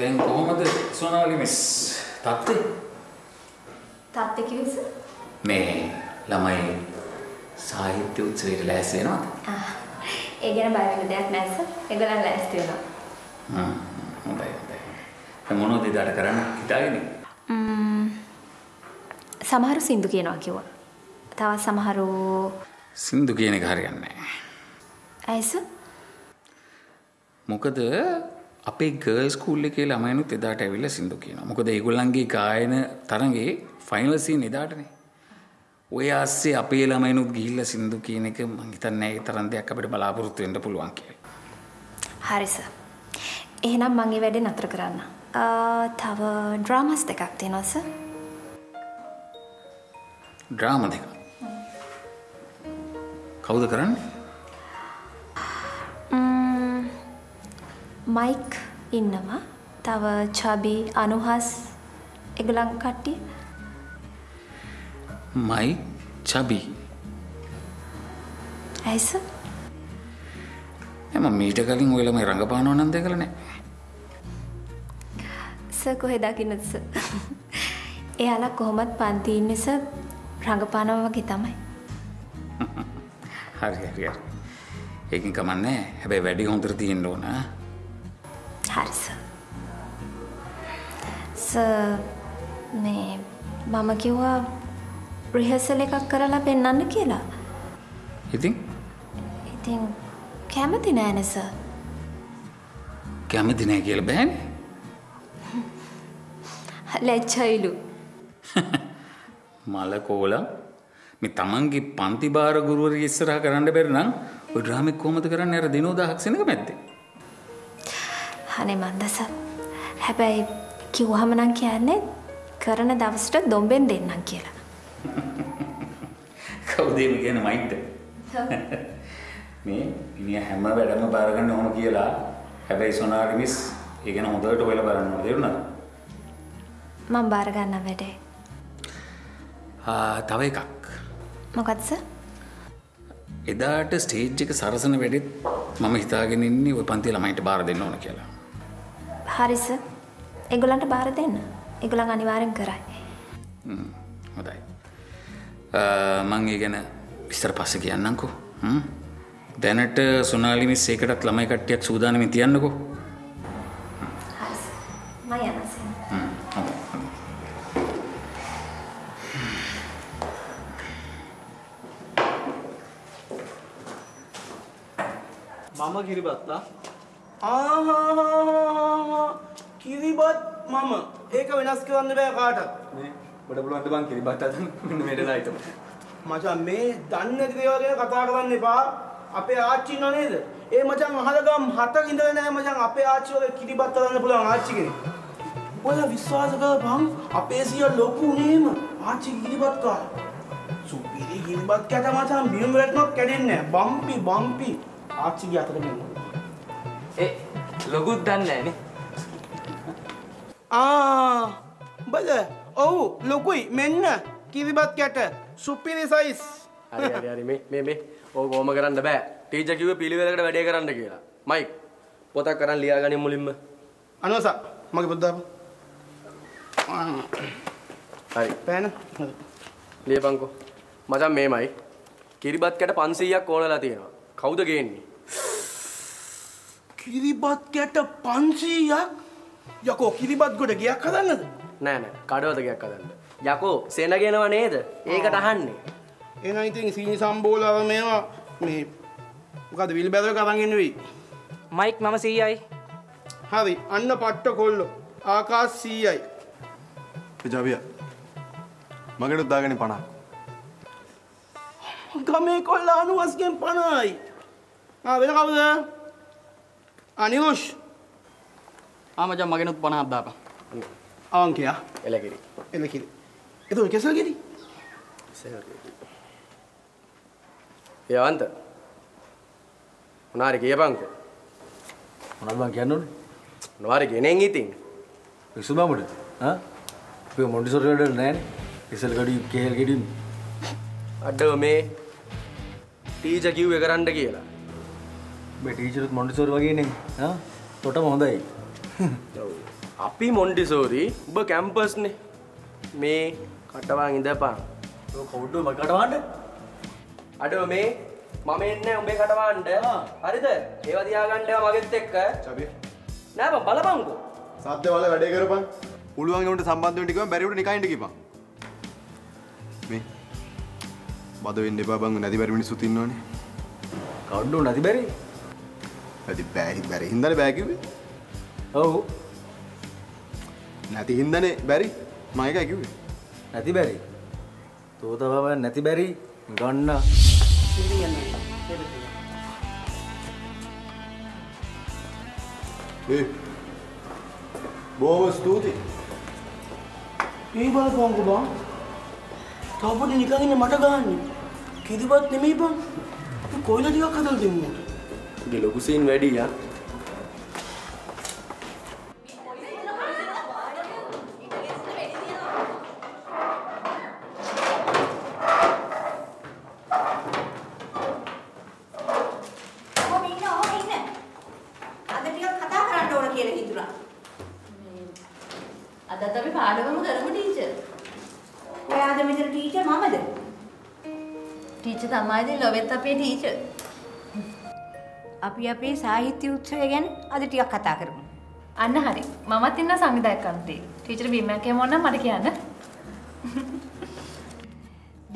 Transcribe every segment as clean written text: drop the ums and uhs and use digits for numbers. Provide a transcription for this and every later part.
දැන් කොහොමද සෝනාවලි මිස් තාත්තේ කිව්වද මේ ළමයි සාහිත්‍ය උත්සවයට ලෑස්ති වෙනවද? ඒ ගැන බය වෙන්න දෙයක් නැහැ සර්. ඒගොල්ලන් ලෑස්ති වෙනවා. හොඳයි හොඳයි. දැන් මොනවද ඉදට කරන්න හිතාගෙන? සමහරු සින්දු කියනවා කිව්වා. තවත් සමහරු සින්දු කියන එක හරියන්නේ නැහැ. ඇයි සර්? මොකද අපේ ගර්ල්ස් ස්කූල් එකේ ළමයිනුත් එදාට ඇවිල්ලා සින්දු කියනවා. මොකද ඒගොල්ලන්ගේ ගායන තරඟේ ෆයිනල් සීන් එදාටනේ. ඔය ASCII අපේ ළමයිනුත් ගිහිල්ලා සින්දු කියන එක මං හිතන්නේ ඒ තරම් දෙයක් අපිට බලාපොරොත්තු වෙන්න පුළුවන් කියලා. හරි සර්. එහෙනම් මං ඒ වැඩේ නතර කරන්න. තව ඩ්‍රාමාස් දෙකක් තියෙනවා සර්. ඩ්‍රාමා දෙක. කවුද කරන්නේ? මයික් ඉන්නවා තව චබි අනුහස් ඒගොල්ලන් කට්ටිය මයික් චබි ඇයිස මම මීට කලින් ඔය ළමයි රඟපානව නම් දැකලා නැහැ සර් කොහෙද දකින්නද සර් එයාලා කොහොමත් පන්ති ඉන්නේ සර් රඟපානවා වගේ තමයි හරි හරි ඒකෙන් කමන්නේ හැබැයි වැඩි හොඳට තියෙන්න ඕන ආ හරි සර් මේ මම කිව්වා රිහර්සල් එකක් කරලා පෙන්නන්න කියලා. ඉතින් කැමති නෑනේ සර්. කැමති නෑ කියලා බෑනේ. ලැජ්ජයිලු. මලකෝල මේ තමන්ගේ පන්ති භාර ගුරුවරිය ඉස්සරහ කරන්න බැරි නම් ඔය ඩ්‍රාමේ කොහොමද කරන්නේ අර දිනෝ 1000ක් සෙනඟ මැද්දේ? අනේ මන්දස හැබැයි කිව්වහම නම් කියන්නේ කරන දවසට දොම්බෙන් දෙන්නම් කියලා. කවුද මේ කියන්නේ මයික්ද? මේ මිනිහා හැම වෙලම බාර ගන්න ඕන කියලා. හැබැයි සොනාලි මිස් ඒක ගැන හොඳට ඔයලා බලන්න ඕනේ තේරුණාද? මම බාර ගන්න වැඩේ. තව එකක්. මොකද්ද සර්? එදාට ස්ටේජ් එක සරසන වෙලෙත් මම හිතාගෙන ඉන්නේ ওই පන්ති ළමයින්ට බාර දෙන්න ඕන කියලා. හරි සර්. ඒගොල්ලන්ට බාර දෙන්න. ඒගොල්ලන් අනිවාර්යෙන් කරයි. හොඳයි. මම ඊගෙන විස්තර පස්සේ කියන්නම්කෝ. දැනට සොනාලි මිස් එකටත් ළමයි කට්ටියක් සූදානම්ින් තියන්නකෝ. හරි සර්. මම යනවා. मामा गिरिबत्ता गिरिबत मामा ඒක වෙනස් කරන්න බෑ කාටවත් මේ බඩ බලන්න බං गिरिබත්තා මෙන්න මෙඩලා හිටපන් මචං මේ දන්නේ නැති දේවල් ගැන කතා කරන්න එපා අපේ ආච්චි ඉන්නව නේද ඒ මචං අහලගම් හත ඉඳලා නෑ මචං අපේ ආච්චි වගේ गिरिබත්තා ගන්න පුළුවන් ආච්චි කෙනෙක් ඔයා විශ්වාස කරපන් අපේ සිය ලොකු නේම ආච්චි गिरिබත්තා සුපිරි गिरिබත්තා මචං බිම් වැටෙනක් කැඩෙන්නේ නෑ බම්පි බම්පි आची गया तो नहीं ए लोगों दान नहीं ने बस ओ लोगों ही मैंने किसी बात क्या टा सुपीरी साइज़ अरे अरे अरे मैं ओ गोमा करान दबे टीचर क्यों पीली वाले कड़े बैठे करान देगी ला माइक पोता करान लिया करने मुलिम में अनुसा मगे बुद्धा अरे पहना लिए पंको मजा मैं माइक किसी बात क्या टा पांच या कोड़ा लाती है ना කවුද ගේන්නේ? කිරිබත් කැට 500ක් යකෝ කිරිබත් ගොඩ ගයක් හදන්නද? නෑ නෑ කඩවල ගයක් හදන්න. යකෝ සේන ගේනව නේද? ඒකට අහන්නේ. එහෙනම් ඉතින් සීනි සම්බෝලව මේවා මේ මොකද විල් බැදව ගවන් ඉන්න වෙයි. මයික් මම 100යි. හරි අන්න පට්ට කොල්ලෝ. ආකාශ 100යි. එජාබියා. මගට දාගන්නේ 50ක්. ගමේ කොල්ලා 90ගෙන් 50යි. වෙන කවුද? අනියුෂ්. මචං මගෙනුත් 50ක් දාපන්. අවංකයා. එලකිරි. එලකිරි. එතකොට කෙසල්ගිරි? කෙසල්ගිරි. යවන්ත. මොනාරි කියපන්කෝ. මොනවද මං කියන්නේ? මොනාරි ගෙනෙන් ඉතින්. විසුබමුද? ආ? ඔය මොන්ඩිසෝරි වැඩ නෑනේ. කෙසල්ගඩිය කේල්ගඩිය අඩෝ මේ टीचर की वे करंट की ला बे टीचर तो मोंटेसोरी वाकी नहीं हाँ तोटा मोहंदा ही आप ही मोंटेसोरी बे कैंपस ने मैं कटवांग इधर पां तो खोटू मत कटवांडे अरे मैं मामे इन्हें उम्बे कटवांडे अरे इधर ये वादी आगांडे हम आगे देख का चाबी ना बा बाला पाऊंगो साथ दे वाले वड़े करो पां उल्लूवांगे उन्हें संबंध उन्हें क्या बैरियों निकाय इंडी की पां मैं बादो इन्हें बाबंग नदी बैरी में सुतीन नॉने काउंट लो नदी बैरी हिंदा ने बैरी क्यों ओ नदी हिंदा ने बैरी मायका क्यों नदी बैरी तो तबाबा नदी बैरी गन्ना ए बहुत स्तुति ये बाल कौन को बां तापो ने निकाली ने मटा गानी किधर बात नहीं बन तो कोई ना दिया कदल दिमू ये लोगों से इनवेडी यार टीचर අපි අපේ සාහිත්‍ය උත්සවය ගැන අද ටිකක් කතා කරමු. අන්න හරි. මමත් ඉන්න සංගීතයක් අන්තේ. ටීචර් බීමක් කියමු නම් මට කියන්න.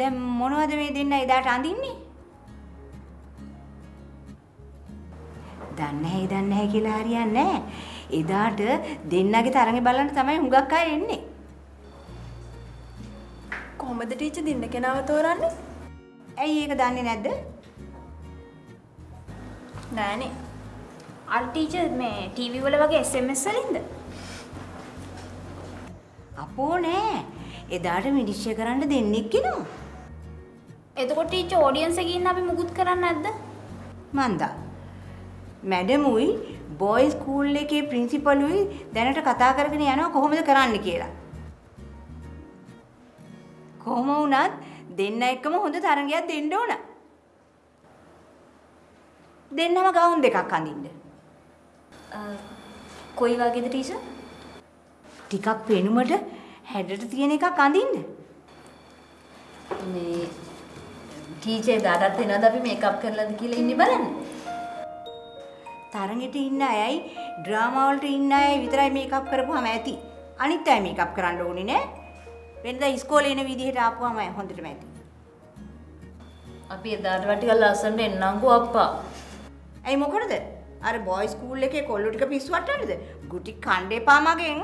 දැන් මොනවද මේ දෙන්න එදාට අඳින්නේ? දන්නේ නැහැ කියලා හරියන්නේ නැහැ. එදාට දෙන්නගේ තරඟේ බලන්න තමයි හුඟක් අය එන්නේ. කොහොමද ටීචර් දෙන්න කෙනාව තෝරන්නේ? ඇයි ඒක දන්නේ නැද්ද? නෑනේ අර ටීචර් මේ ටීවී වල වගේ SMS වලින්ද අපෝ නෑ එදාට මිනිස්සු කරන්න දෙන්නේ කිනෝ එතකොට ටීචර් ඔඩියන්ස් එකේ ඉන්න අපි මුකුත් කරන්නේ නැද්ද මන්දා මැඩම් උයි බොයි ස්කූල් එකේ ප්‍රින්සිපල් උයි දැනට කතා කරගෙන යනවා කොහොමද කරන්න කියලා කොහොම වුණත් දෙන්න එකම හොඳ තරගයක් දෙන්න ඕන දෙන්නම ගවුම් දෙකක් අඳින්න. කොයි වගේද ටීචර්? ටිකක් වෙනුමට හැඩට තියෙන එකක් අඳින්න. මේ ටීචර් දාටත් වෙනවද අපි මේකප් කරලාද කියලා ඉන්නේ බලන්න. තරගෙට ඉන්න අයයි ඩ්‍රාමා වලට ඉන්න අය විතරයි මේකප් කරපුවාම ඇති. අනිත් අය මේකප් කරන්න ඕනේ නෑ. වෙනදා ඉස්කෝලේ එන විදිහට ආපුවාම හොඳටම ඇති. අපි එදාට වටිකල් ලස්සනට එන්නම්කෝ අප්පා. ऐ मोकड़ दे अरे बॉय स्कूल लेके कोल्लूट का पीस वाटर दे गुटी खांडे पामा गें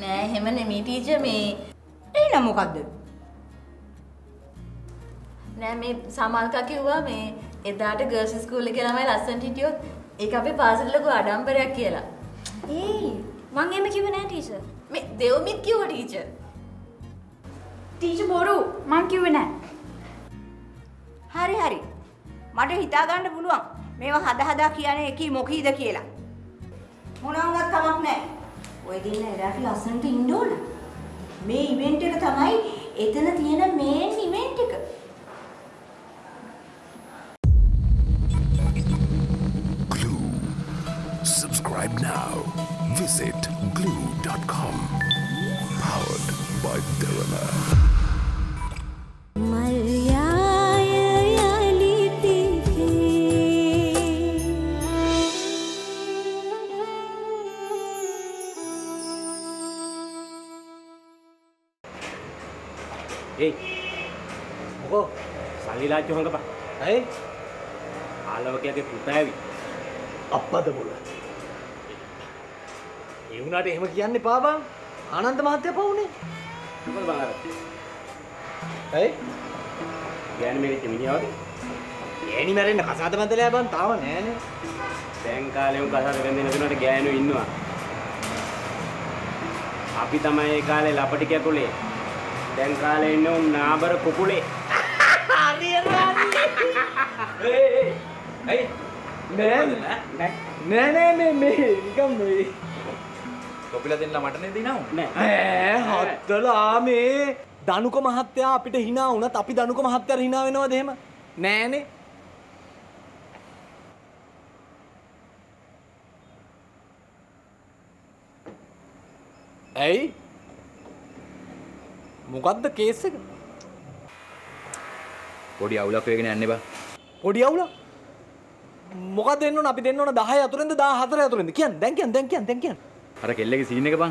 ना हेमने मीठी जमे नहीं ना मोकड़ दे ना मैं सामाल का क्यों हुआ मैं इधर आटे गर्ल्स स्कूल लेके ना मैं लास्ट टीटियो एक आपे पास लोगों आड़ाम पर रख किया ला ये माँगे मैं क्यों बनाया टीचर मैं देव मित क्यों हो टीचर टीचर बोरू माँ क्यों बनाया हरे हरे माटे हितागांड बुलुआ මේව හදා හදා කියන්නේ එකී මොකීද කියලා මොනවත් කමක් නැහැ. ওই දින එදාට ලස්සනට ඉන්න ඕන. මේ ඉවෙන්ට් එක තමයි එතන තියෙන මේන් ඉවෙන්ට් එක. Glue. Subscribe now. Visit glue.com. Powered by Derana. ओको साली लाज जो होंगे पा, हैं? आलव क्या के पूता है भी? अप्पा तो बोला। ये उनाटे हम क्या ने पावा? आनंद मात्या पाऊने? तुम्हारे बाहर, हैं? यानी मेरी ज़मीनी आओगे? यानी मेरे न कसाद मात्या ले बन तावन है ने? बैंक काले उन कसाद करने न तुम्हारे ज्ञानु इन्नु आ। आप ही तमाये काले लापटी क्या कोले? देंकाले इन्नो नाबर कुपुले आरी आरी हे हे नहीं नहीं नहीं नहीं कम नहीं कुपुला दिन लामाटने दिन ना हो नहीं हत्तला में दानु को महत्या आप इटे हिना हो ना तापी दानु को महत्या हिना है ना वधे में नहीं नहीं ඇයි මොකද්ද කේස් එක? පොඩි අවුලක් වෙගෙන යන්න එපා. පොඩි අවුලක්? මොකද දෙන්න ඕන? අපි දෙන්න ඕන 10 අතුරෙන්ද 14 අතුරෙන්ද? කියන්න. දැන් කියන්න. අර කෙල්ලගේ සීන් එක බං.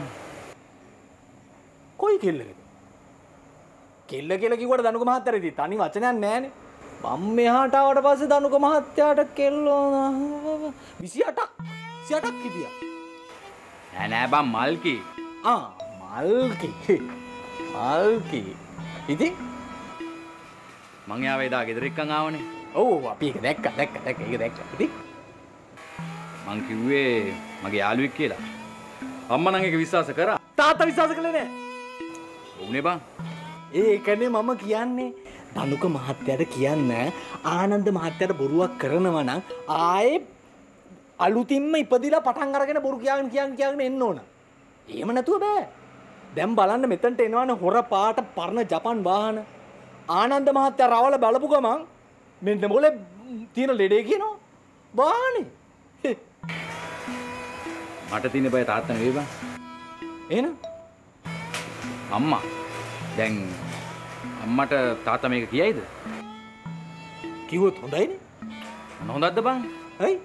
කොයි කෙල්ලද? කෙල්ල කියලා කිව්වට දනුක මහත්තයාට ඉතින් තනි වචනයක් නැහැ නේ. මම මෙහාට ආවට පස්සේ දනුක මහත්තයාට කෙල්ලෝ 28ක් කිදියා. නෑ බං මල්කි. මල්කි. ඉතින් මං යාවේ දා ගෙදර එක්කන් ආවනේ. ඔව් අපි ඒක දැක්කා. ඉතින් මං කිව්වේ මගේ යාළුවෙක් කියලා. අම්මා නම් ඒක විශ්වාස කරා. තාත්තා විශ්වාස කළේ නෑ. උනේ බං. ඒකනේ මම කියන්නේ. දනුක මහත්තයාට කියන්න ආනන්ද මහත්තයාට බොරුවක් කරනවා නම් ආයේ අලුතින්ම ඉපදිලා පටන් අරගෙන බොරු කියන්න එන්න ඕන. එහෙම නැතුව බෑ. දැන් බලන්න මෙතනට එනවනේ හොර පාට පරණ ජපන් වාහන. ආනන්ද මහත්තයා රවල බලපු ගමන් මෙන්න මොලේ තියෙන ලෙඩේ කියනවා. වාහනේ. මට තියෙන බය තාත්තා නෙවෙයි බං. එහෙනම් අම්මා දැන් අම්මට තාත්තා මේක කියයිද? කිව්වොත් හොඳයිනේ. හොඳද බං? ඇයි?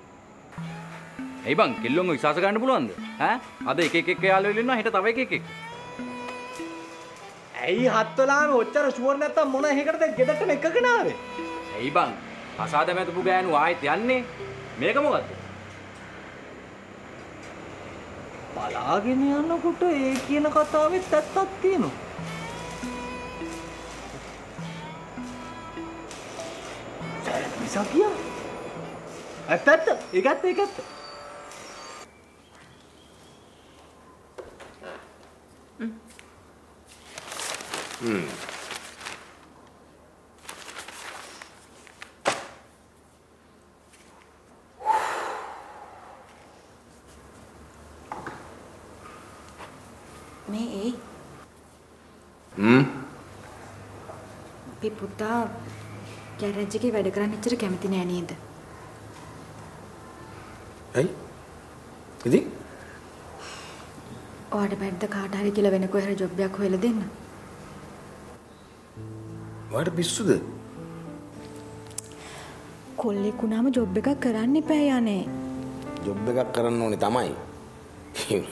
ඇයි බං කෙල්ලොන්ව විශ්වාස කරන්න පුළුවන්ද? ඈ? අද එක යාළුවෙක් ඉන්නවා හෙට තව එකෙක්. ඇයි හත් වෙලාම ඔච්චර ෂුවර් නැත්තම් මොන හේකටද ගෙදරටම එකගෙන ආවේ? ඇයි බං? අසාද මැදපු ගෑනු ආයෙත් යන්නේ. මේක මොකද්ද? බලාගෙන යනකොට ඒ කියන කතාවෙත් ඇත්තක් තියෙනවා. Sabia? Aspetta, egatta. Me? Piputa. Garage के වැඩ කරන්න ඉච්චර කැමති නෑ නේද? ඇයි? ඉතින්? ඔයාට බැද්ද කාට හරි කියලා වෙන කොහේ හරි ජොබ් එකක් හොයලා දෙන්න. ඔයාට පිස්සුද? කොල්ලෙක් වුණාම ජොබ් එකක් කරන්න එපා යන්නේ. ජොබ් එකක් කරන්න ඕනේ තමයි.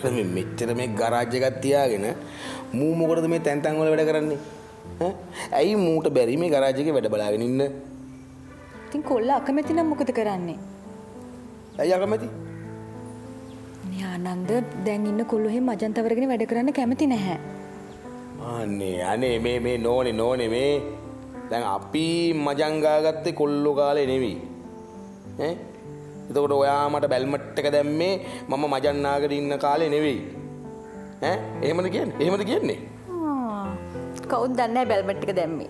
මේ මෙච්චර මේ ගරාජ් එකක් තියාගෙන මූ මොකටද මේ තැන් තැන් වල වැඩ කරන්නේ? ඇයි මූට බැරි මේ ගරාජ් එකේ වැඩ බලාගෙන ඉන්න? ඉතින් කොල්ලා අකමැති නම් මොකද කරන්නේ? ඇයි අකමැති? මේ ආනන්ද දැන් ඉන්න කොල්ලෝ හැම මජන්තවරගෙන වැඩ කරන්න කැමති නැහැ. අනේ මේ නෝනේ මේ දැන් අපි මජංගා ගත්තේ කොල්ලෝ කාලේ නෙවෙයි. ඈ? එතකොට ඔයා මට බැල්මට් එක දැම්මේ මම මජන්නාගෙන ඉන්න කාලේ නෙවෙයි. ඈ? එහෙමද කියන්නේ? කවුද දන්නේ බැල්මට් එක දැම්මේ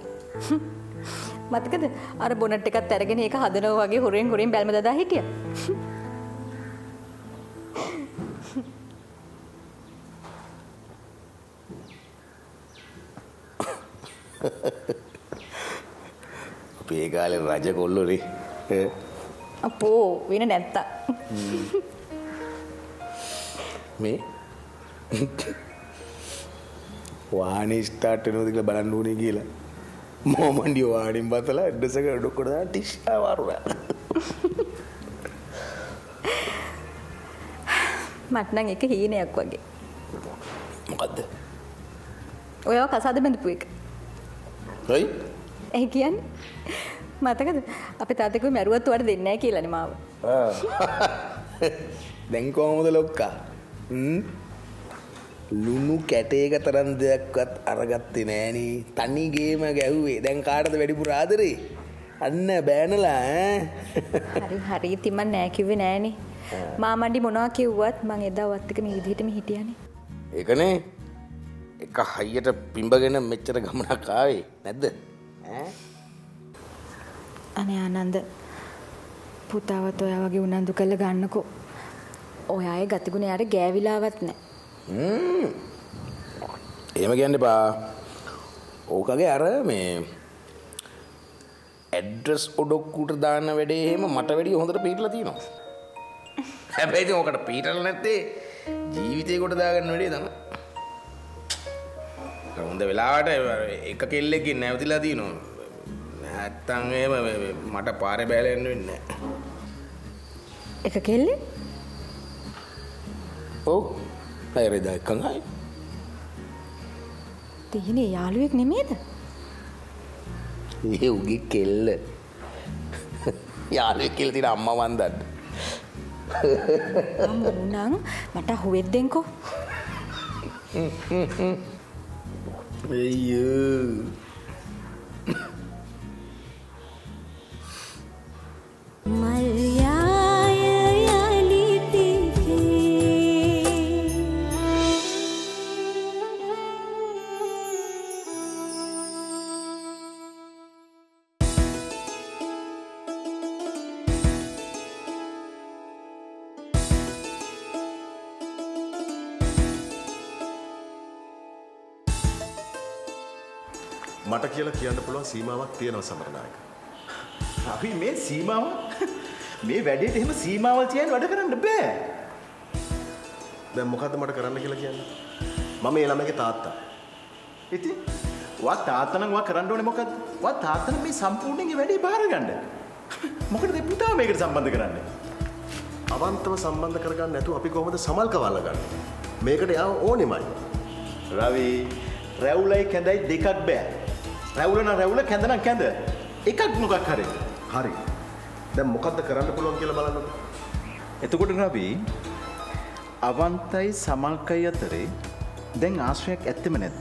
මතකද අර බොනට් එකත් අරගෙන ඒක හදනවා වගේ හොරෙන් බැල්ම දදා හිටියා අපේ ගාලේ රජ කොල්ලෝනේ අපෝ වෙන නැත්තා මේ वाणी स्टार्ट होने बड़ा नूने गीला मोमंडी वाणी बतला डसे का डोकड़ दा टिश्शा वारुला मटनंग एक ही ने अक्वागे मगद ओया කසාද බඳපු එක හයි ඒ කියන්නේ මතකද අපේ තාත්තේ කිව්වේ මරුවත් උඩ දෙන්නේ නැහැ කියලානේ මාව දැන් කොහොමද ලොක්කා ලුණු කැටේක තරම් දෙයක්වත් අරගත්තේ නෑනේ තනි ගේම ගැහුවේ දැන් කාටද වැඩිපුර ආදරේ අන්න බෑනලා හරි ඉතින් මම නෑ කිව්වේ නෑනේ මාමණ්ඩි මොනවා කිව්වත් මං එදාවත් එක මේ විදිහටම හිටියානේ ඒකනේ එක හයියට පිඹගෙන මෙච්චර ගමනක් ආවේ නැද්ද ඈ අනේ ආනන්ද පුතාවත් ඔයා වගේ උනන්දු කරලා ගන්නකො ඔයාගේ ගතිගුණ යාර ගෑවිලාවත් නෑ එහෙම කියන්න එපා. ඕකගේ අර මේ ඇඩ්‍රස් ඔඩොක්කුට දාන වැඩේ එහෙම මට වැඩිය හොඳට පිටලා තියෙනවා. හැබැයි ඉතින් ඕකට පිටරල නැත්තේ ජීවිතේ කොට දාගන්න වැඩේ තමයි. හොඳ වෙලාවට එක කෙල්ලෙක්ගෙන් නැවතිලා තිනවා. නැත්තම් එහෙම මට පාරේ බැලෙන්න වෙන්නේ නැහැ. එක කෙල්ලෙක්? ඔව්. හයිරදා කංගයි. තේනේ යාළුවෙක් නෙමෙයිද? ඒ උගේ කෙල්ල. යාළුවෙක් කියලා තියන අම්මා වන්දන්න. අම්මුණන් මට හුවෙද්දෙන්කෝ. අයියෝ. මල්යා මට කියලා කියන්න පුළුවන් සීමාවක් තියෙනවා සමරනායක. අපි මේ සීමාව මේ වැඩේට එහෙම සීමාවල් තියන් වැඩ කරන්න බෑ. දැන් මොකද්ද මට කරන්න කියලා කියන්නේ? මම මේ ළමයාගේ තාත්තා. ඉතින් වා තාත්තා නම් වා කරන්න ඕනේ මොකද්ද? වා තාත්තා මේ සම්පූර්ණයෙන් මේ වැඩේ බාර ගන්න. මොකටද පුතා මේකට සම්බන්ධ කරන්නේ? අවන්තව සම්බන්ධ කරගන්න නැතුව අපි කොහොමද සමල් කවල්ලා ගන්න? මේකට යාව ඕනෙමයි. රවි රැවුලයි කැඳයි දෙකක් බෑ. රැවුලන රැවුල කැඳන කැඳ එකක් මොකක් හරි හරි දැන් මොකද්ද කරන්න පුළුවන් කියලා බලන්න එතකොට රවි අවන්තයි සමල්කයි අතරේ දැන් ආශ්‍රයක් ඇත්තෙම නැද්ද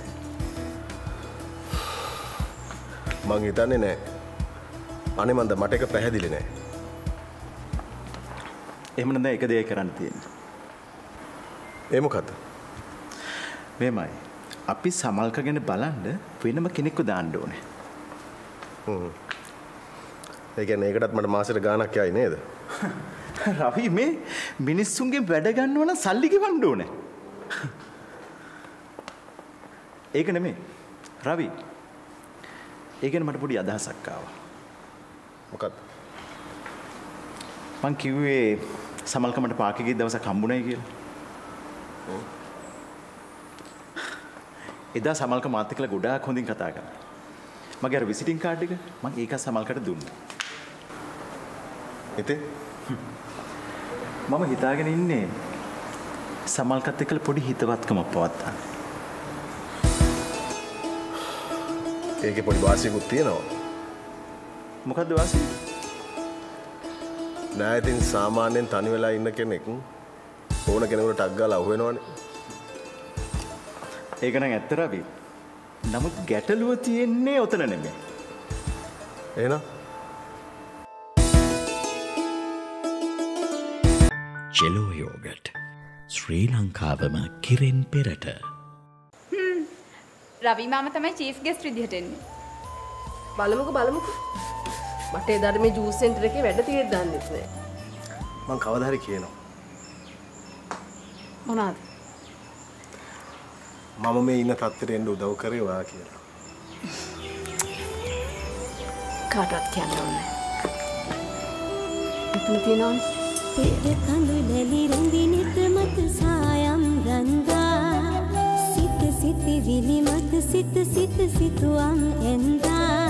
මං හිතන්නේ නැහැ අනේ මන්ද මට ඒක පැහැදිලි නැහැ එහෙමනම් දැන් එක දෙයක් කරන්න තියෙන්නේ ඒ මොකද්ද මේමයි අපි සමල්ක ගැන බලන්න වෙනම කෙනෙක්ව දාන්න ඕනේ. හ්ම්. ඒ කියන්නේ ඒකටත් මට මාසෙට ගාණක් යයි නේද? රවි මේ මිනිස්සුන්ගේ වැඩ ගන්නවා නම් සල්ලි ගෙවන්න ඕනේ. ඒක නෙමෙයි. රවි. ඒ කියන්නේ මට පොඩි අදහසක් ආවා. මොකක්ද? මං කිව්වේ සමල්ක මට පාකේ ගිය දවසක් හම්බුණයි කියලා. ඔව්. එදා සමල්ක මාත් එක්කලා ගොඩාක් හොඳින් කතා කරා. මගේ අර විසිටින් කාඩ් එක මම ඒක සමල්කට දුන්නා. ඉතින් මම හිතාගෙන ඉන්නේ සමල්කත් එක්කලා පොඩි හිතවත්කමක් පවත්වා. ඒකේ පොඩි වාසියකුත් තියෙනවා. මොකද්ද වාසිය? නෑ ඉතින් සාමාන්‍යයෙන් තනි වෙලා ඉන්න කෙනෙක් ඕන කෙනෙකුට ටග් ගාලා අහු වෙනවනේ. ඒක නම් ඇත්ත රවි. නමුත් ගැටලුව තියෙන්නේ ඔතන නෙමෙයි. එහෙනම් චෙලෝ යෝගට් ශ්‍රී ලංකාවම කිරෙන් පෙරට. රවි මාම තමයි චීෆ් ගෙස්ට් විදිහට එන්නේ. බලමුකෝ. මට එදාට මේ ජූස් සෙන්ටර් එකේ වැඩ තියෙද්දි දන්නේ නැහැ. මං කවදා හරි කියනවා. මොනවාද? මම මේ ඉන්න තත්ත්වෙට එන්න උදව් කරේ ඔයා කියලා. කාටවත් කියන්න ඕනේ. ඉතින් තියෙනවනේ. පෙර කඳු දැලි රඳිනිත මත සායම් රඳා. සිත සිත විලි මත සිත සිත සිතුවම් එන්දා.